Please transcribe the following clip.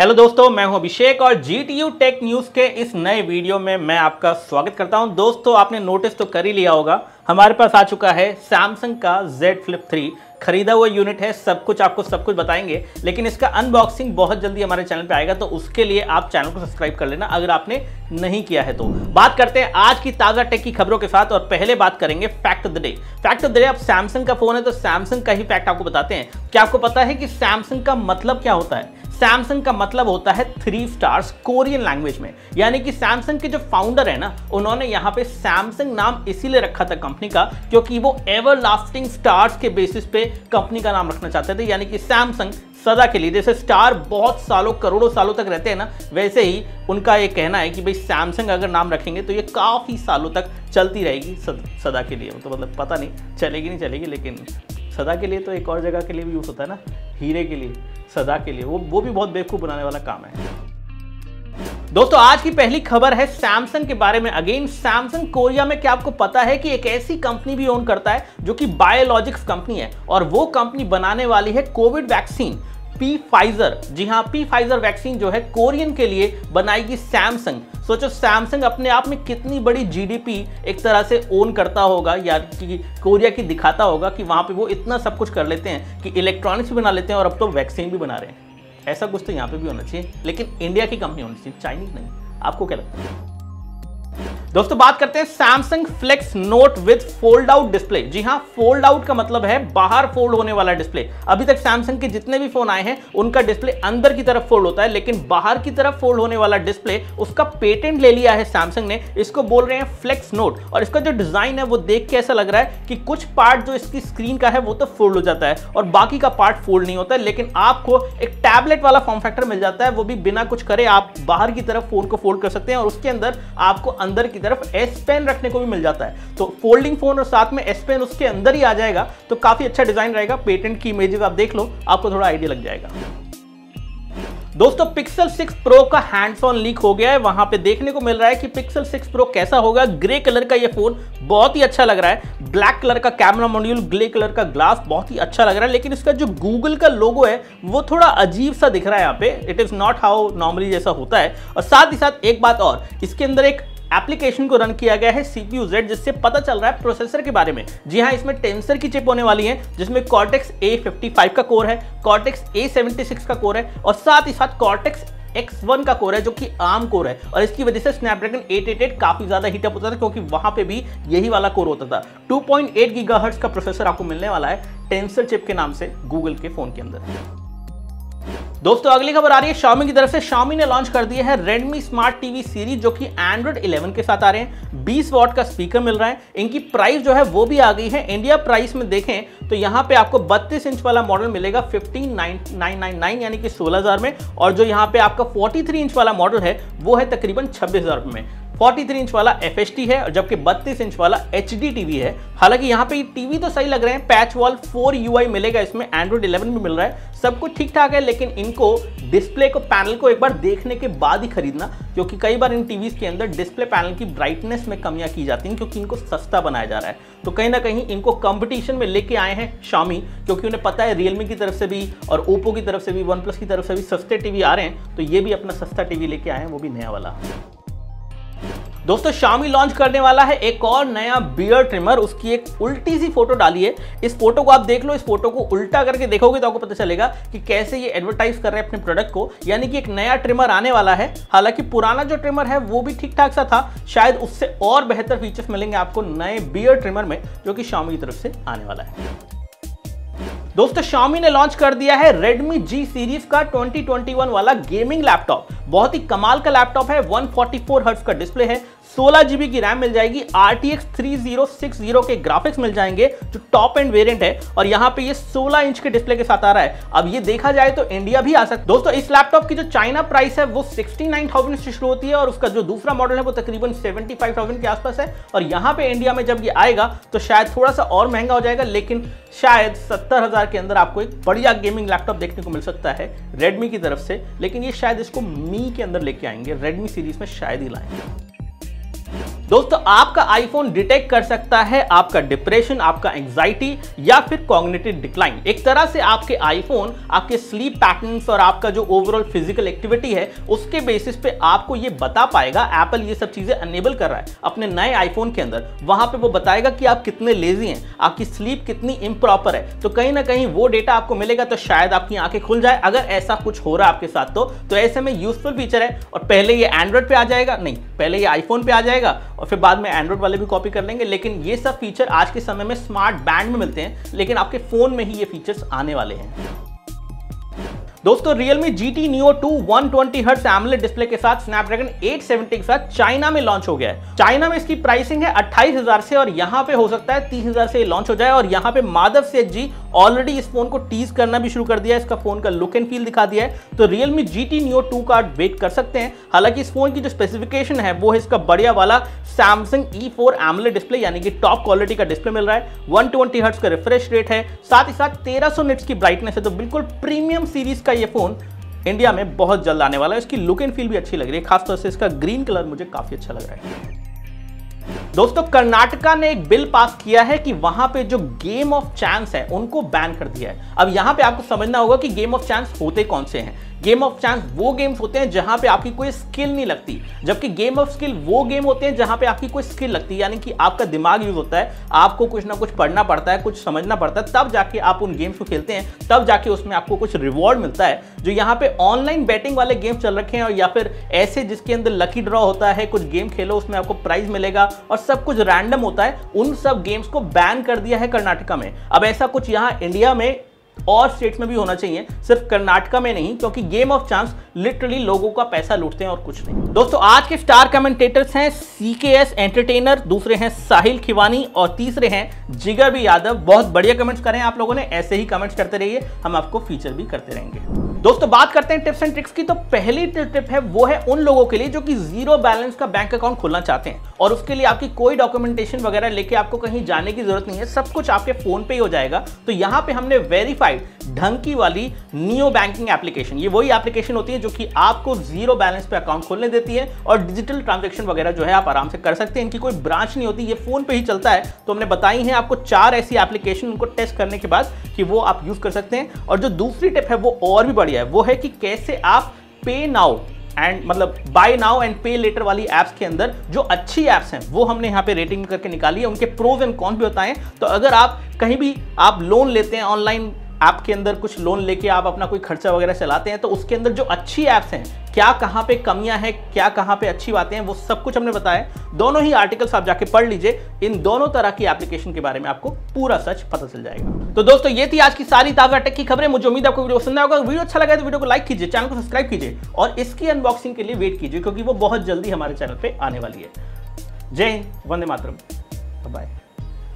Hello दोस्तों, मैं हूं अभिषेक और GTU टेक न्यूज़ के इस नए वीडियो में मैं आपका स्वागत करता हूं। दोस्तों, आपने नोटिस तो कर ही लिया होगा, हमारे पास आ चुका है सैमसंग का Z Flip 3, खरीदा हुआ यूनिट है। सब कुछ बताएंगे, लेकिन इसका अनबॉक्सिंग बहुत जल्दी हमारे चैनल पे आएगा, तो उसके लिए आप चैनल को सब्सक्राइब कर लेना अगर आपने नहीं किया है। तो बात करते हैं आज की ताज़ा टेक की खबरों के साथ, और पहले बात करेंगे fact of the day. Fact of the day, आप सैमसंग का फ़ोन है तो सैमसंग का ही फैक्ट आपको बताते हैं। क्या आपको पता है कि सैमसंग का मतलब क्या होता है? सैमसंग का मतलब होता है 3 स्टार्स कोरियन लैंग्वेज में, यानी कि सैमसंग के जो फाउंडर है ना, उन्होंने यहाँ पे सैमसंग नाम इसीलिए रखा था कंपनी का क्योंकि वो एवरलास्टिंग स्टार्स के बेसिस पे कंपनी का नाम रखना चाहते थे, यानी कि सैमसंग सदा के लिए। जैसे स्टार बहुत सालों, करोड़ों सालों तक रहते हैं ना, वैसे ही उनका ये कहना है कि भाई सैमसंग अगर नाम रखेंगे तो ये काफ़ी सालों तक चलती रहेगी सदा के लिए। तो मतलब पता नहीं चलेगी नहीं चलेगी, लेकिन सदा के लिए तो एक और जगह के लिए भी यूज़ होता है ना, हीरे के लिए, सदा के लिए, वो भी बहुत बेवकूफ़ बनाने वाला काम है। दोस्तों, आज की पहली खबर है सैमसंग के बारे में। अगेन, सैमसंग कोरिया में, क्या आपको पता है कि एक ऐसी कंपनी भी ओन करता है जो कि बायोलॉजिक्स कंपनी है, और वो कंपनी बनाने वाली है कोविड वैक्सीन Pfizer। जी हाँ, Pfizer वैक्सीन जो है कोरियन के लिए बनाएगी सैमसंग। सोचो सैमसंग अपने आप में कितनी बड़ी जीडीपी एक तरह से ओन करता होगा, या कि कोरिया की दिखाता होगा कि वहाँ पे वो इतना सब कुछ कर लेते हैं कि इलेक्ट्रॉनिक्स भी बना लेते हैं और अब तो वैक्सीन भी बना रहे हैं। ऐसा कुछ तो यहाँ पे भी होना चाहिए, लेकिन इंडिया की कंपनी होनी चाहिए, चाइनीज नहीं। आपको क्या लगता है? दोस्तों, बात करते हैं Samsung flex note with fold out display. जी हाँ, फोल्ड आउट का मतलब है बाहर फोल्ड होने वाला डिस्प्ले। अभी तक सैमसंग के जितने भी फोन आए हैं उनका डिस्प्ले अंदर की तरफ फोल्ड होता है, लेकिन बाहर की तरफ फोल्ड होने वाला डिस्प्ले, उसका पेटेंट ले लिया है सैमसंग ने। इसको बोल रहे हैं फ्लेक्स नोट, और इसका जो डिजाइन है वो देख के ऐसा लग रहा है कि कुछ पार्ट जो इसकी स्क्रीन का है वो तो फोल्ड हो जाता है और बाकी का पार्ट फोल्ड नहीं होता है, लेकिन आपको एक टैबलेट वाला फॉर्म फैक्टर मिल जाता है। वो भी बिना कुछ करे आप बाहर की तरफ फोन को फोल्ड कर सकते हैं, और उसके अंदर आपको अंदर की तरफ S Pen रखने को भी मिल जाता है। तो फोल्डिंग फोन और साथ में S Pen उसके अंदर ही आ जाएगा, तो काफी अच्छा डिजाइन रहेगा। पेटेंट की इमेजेस आप देख लो, आपको थोड़ा आइडिया लग जाएगा। दोस्तों, पिक्सल 6 प्रो का हैंड्स ऑन लीक हो गया है। वहां पे देखने को मिल रहा है कि पिक्सल 6 प्रो कैसा होगा। ग्रे कलर का ये फोन बहुत ही अच्छा लग रहा है, ब्लैक कलर का कैमरा मॉड्यूल, ग्रे कलर का ग्लास, बहुत ही अच्छा लग रहा है। लेकिन इसका जो गूगल का लोगो है वो थोड़ा अजीब सा दिख रहा है यहाँ पे, it is not how normally जैसा होता है। और साथ ही साथ एक बात और, इसके अंदर एक एप्लीकेशन को रन किया गया है CPU Z, जिससे पता चल रहा है प्रोसेसर के बारे में। जी हाँ, इसमें टेंसर की चिप होने वाली है, जिसमें कॉर्टेक्स A55 का कोर है, कॉर्टेक्स A76 का कोर है, और साथ ही साथ कॉर्टेक्स X1 का कोर है जो कि ARM कोर है, और इसकी वजह से स्नैपड्रैगन 888 काफ़ी ज़्यादा हीटअप होता था क्योंकि वहाँ पे भी यही वाला कोर होता था। 2.8 गीगाहर्ट्ज का प्रोसेसर आपको मिलने वाला है टेंसर चिप के नाम से गूगल के फ़ोन के अंदर। दोस्तों, अगली खबर आ रही है Xiaomi की तरफ से। Xiaomi ने लॉन्च कर दिया है Redmi स्मार्ट टीवी सीरीज, जो कि Android 11 के साथ आ रहे हैं। 20 वॉट का स्पीकर मिल रहा है। इनकी प्राइस जो है वो भी आ गई है। इंडिया प्राइस में देखें तो यहाँ पे आपको 32 इंच वाला मॉडल मिलेगा 15,999, यानी कि 16,000 में, और जो यहाँ पे आपका 43 इंच वाला मॉडल है वो है तकरीबन 26,000 में। 43 इंच वाला FHD है, और जबकि 32 इंच वाला HD टीवी है। हालांकि यहाँ पे टीवी तो सही लग रहे हैं, पैच वॉल 4 UI मिलेगा इसमें, Android 11 भी मिल रहा है, सब कुछ ठीक ठाक है, लेकिन इनको डिस्प्ले को, पैनल को एक बार देखने के बाद ही खरीदना, क्योंकि कई बार इन टीवीज़ के अंदर डिस्प्ले पैनल की ब्राइटनेस में कमियाँ की जाती हैं क्योंकि इनको सस्ता बनाया जा रहा है। तो कहीं ना कहीं इनको कंपटीशन में लेके आए हैं Xiaomi, क्योंकि उन्हें पता है Realme की तरफ से भी और Oppo की तरफ से भी, OnePlus की तरफ से भी सस्ते टीवी आ रहे हैं, तो ये भी अपना सस्ता टीवी लेके आए हैं, वो भी नया वाला। दोस्तों, Xiaomi लॉन्च करने वाला है एक और नया बियर्ड ट्रिमर। उसकी एक उल्टी सी फोटो डाली है, इस फोटो को आप देख लो। इस फोटो को उल्टा करके देखोगे तो आपको पता चलेगा कि कैसे ये एडवर्टाइज कर रहे हैं अपने प्रोडक्ट को, यानी कि एक नया ट्रिमर आने वाला है। हालांकि पुराना जो ट्रिमर है वो भी ठीक ठाक सा था, शायद उससे और बेहतर फीचर्स मिलेंगे आपको नए बियर्ड ट्रिमर में, जो कि Xiaomi की तरफ से आने वाला है। दोस्तों, Xiaomi ने लॉन्च कर दिया है Redmi G सीरीज का 2021 वाला गेमिंग लैपटॉप। बहुत ही कमाल का लैपटॉप है, 144 हर्ट्ज का डिस्प्ले है, 16 GB की रैम मिल जाएगी, RTX 3060 के ग्राफिक्स मिल जाएंगे जो टॉप एंड वेरिएंट है, और यहाँ पे ये 16 इंच के डिस्प्ले के साथ आ रहा है। अब ये देखा जाए तो इंडिया भी आ सकता है। दोस्तों, इस लैपटॉप की जो चाइना प्राइस है वो 69,000 से शुरू होती है, और उसका जो दूसरा मॉडल है वो तकरीबन 75,000 के आसपास है, और यहाँ पे इंडिया में जब ये आएगा तो शायद थोड़ा सा और महंगा हो जाएगा, लेकिन शायद 70,000 के अंदर आपको एक बढ़िया गेमिंग लैपटॉप देखने को मिल सकता है Redmi की तरफ से। लेकिन ये शायद इसको मी के अंदर लेके आएंगे, Redmi सीरीज में शायद ही लाएंगे। दोस्तों आपका आईफोन डिटेक्ट कर सकता है आपका डिप्रेशन, आपका एंजाइटी या फिर कॉग्निटिव डिक्लाइन। एक तरह से आपके आईफोन आपके स्लीप पैटर्न्स और आपका जो ओवरऑल फिजिकल एक्टिविटी है उसके बेसिस पे आपको ये बता पाएगा। एप्पल ये सब चीजें एनेबल कर रहा है अपने नए आईफोन के अंदर। वहां पे वो बताएगा कि आप कितने लेजी हैं, आपकी स्लीप कितनी इम्प्रॉपर है। तो कहीं ना कहीं वो डेटा आपको मिलेगा तो शायद आपकी आंखें खुल जाए अगर ऐसा कुछ हो रहा है आपके साथ। तो ऐसे में यूजफुल फीचर है। और पहले ये एंड्रॉइड पे आ जाएगा, नहीं पहले ये आईफोन पे आ जाएगा और फिर बाद में एंड्रॉइड वाले भी कॉपी कर लेंगे। लेकिन ये सब फीचर आज के समय में स्मार्ट बैंड में मिलते हैं, लेकिन आपके फोन में ही ये फीचर्स आने वाले हैं। दोस्तों Realme GT Neo 2 120 Hz AMOLED display के साथ Snapdragon 878 के साथ चाइना में लॉन्च हो गया है। चाइना में इसकी प्राइसिंग है 28,000 से और यहाँ पे हो सकता है 30,000 से लॉन्च हो जाए। और यहाँ पे माधव सेठ जी ऑलरेडी इस फोन को टीज करना भी शुरू कर दिया है, इसका फोन का लुक एंड फील दिखा दिया है। तो Realme GT Neo 2 का वेट कर सकते हैं। हालांकि इस फोन की जो स्पेसिफिकेशन है वो है इसका बढ़िया वाला Samsung E4 AMOLED डिस्प्ले, यानी कि टॉप क्वालिटी का डिस्प्ले मिल रहा है। 120 Hz का रिफ्रेश रेट है, साथ ही साथ 1300 निट्स की ब्राइटनेस है। तो बिल्कुल प्रीमियम सीरीज का ये फोन इंडिया में बहुत जल्द आने वाला है। इसकी लुक एंड फील भी अच्छी लग रही है, खासतौर से इसका ग्रीन कलर मुझे काफी अच्छा लग रहा है। दोस्तों कर्नाटका ने एक बिल पास किया है कि वहां पे जो गेम ऑफ चांस है उनको बैन कर दिया है। अब यहां पे आपको समझना होगा कि गेम ऑफ चांस होते कौन से हैं। गेम ऑफ चांस वो गेम्स होते हैं जहां पे आपकी कोई स्किल नहीं लगती, जबकि गेम ऑफ स्किल वो गेम होते हैं जहां पे आपकी कोई स्किल लगती है, यानी कि आपका दिमाग यूज होता है, आपको कुछ ना कुछ पढ़ना पड़ता है, कुछ समझना पड़ता है, तब जाके आप उन गेम्स को खेलते हैं, तब जाके उसमें आपको कुछ रिवॉर्ड मिलता है। जो यहाँ पे ऑनलाइन बैटिंग वाले गेम चल रखे हैं और या फिर ऐसे जिसके अंदर लकी ड्रॉ होता है, कुछ गेम खेलो उसमें आपको प्राइज मिलेगा और सब कुछ रैंडम होता है, उन सब गेम्स को बैन कर दिया है कर्नाटका में। अब ऐसा कुछ यहाँ इंडिया में और स्टेट्स में भी होना चाहिए, सिर्फ कर्नाटका में नहीं, क्योंकि गेम ऑफ चांस लिटरली लोगों का पैसा लूटते हैं और कुछ नहीं। दोस्तों आज के स्टार कमेंटेटर्स हैं सीकेएस एंटरटेनर, दूसरे हैं साहिल खिवानी और तीसरे हैं जिगर भी यादव। बहुत बढ़िया कमेंट्स करें आप लोगों ने, ऐसे ही कमेंट्स करते रहिए, हम आपको फीचर भी करते रहेंगे। दोस्तों बात करते हैं टिप्स एंड ट्रिक्स की। तो पहली टिप है वो है उन लोगों के लिए जो कि जीरो बैलेंस का बैंक अकाउंट खोलना चाहते हैं और उसके लिए आपकी कोई डॉक्यूमेंटेशन वगैरह लेके आपको कहीं जाने की जरूरत नहीं है, सब कुछ आपके फोन पे ही हो जाएगा। तो यहाँ पे हमने वेरीफाइड ढंग की वाली नियो बैंकिंग एप्लीकेशन, ये वही एप्लीकेशन होती है जो कि आपको जीरो बैलेंस पे अकाउंट खोलने देती है और डिजिटल ट्रांजेक्शन वगैरह जो है आप आराम से कर सकते हैं, इनकी कोई ब्रांच नहीं होती, ये फोन पे ही चलता है। तो हमने बताई है आपको 4 ऐसी एप्लीकेशन, उनको टेस्ट करने के बाद कि वो आप यूज कर सकते हैं। और जो दूसरी टिप है वो और भी है, वो है कि कैसे आप पे नाउ एंड मतलब buy now and pay later वाली एप्स के अंदर जो अच्छी एप्स हैं वो हमने यहाँ पे रेटिंग करके निकाली है, उनके प्रोज एंड कॉन्स भी बताएं। तो अगर आप कहीं भी आप लोन लेते हैं ऑनलाइन ऐप के अंदर, कुछ लोन लेके आप अपना कोई खर्चा वगैरह चलाते हैं, तो उसके अंदर जो अच्छी ऐप्स हैं क्या कहाँ पे कमियां हैं, क्या कहाँ पे अच्छी बातें हैं, वो सब कुछ हमने बताया। दोनों ही आर्टिकल्स आप जाके पढ़ लीजिए, इन दोनों तरह की एप्लीकेशन के बारे में आपको पूरा सच पता चल जाएगा। तो दोस्तों ये थी आज की सारी ताजा टेक की खबरें। मुझे उम्मीद आपको वीडियो पसंद आया होगा। वीडियो अच्छा लगा तो वीडियो को लाइक कीजिए, चैनल को सब्सक्राइब कीजिए और इसकी अनबॉक्सिंग के लिए वेट कीजिए क्योंकि वो बहुत जल्दी हमारे चैनल पर आने वाली है। जय हिंद, वंदे मातरम, बाय।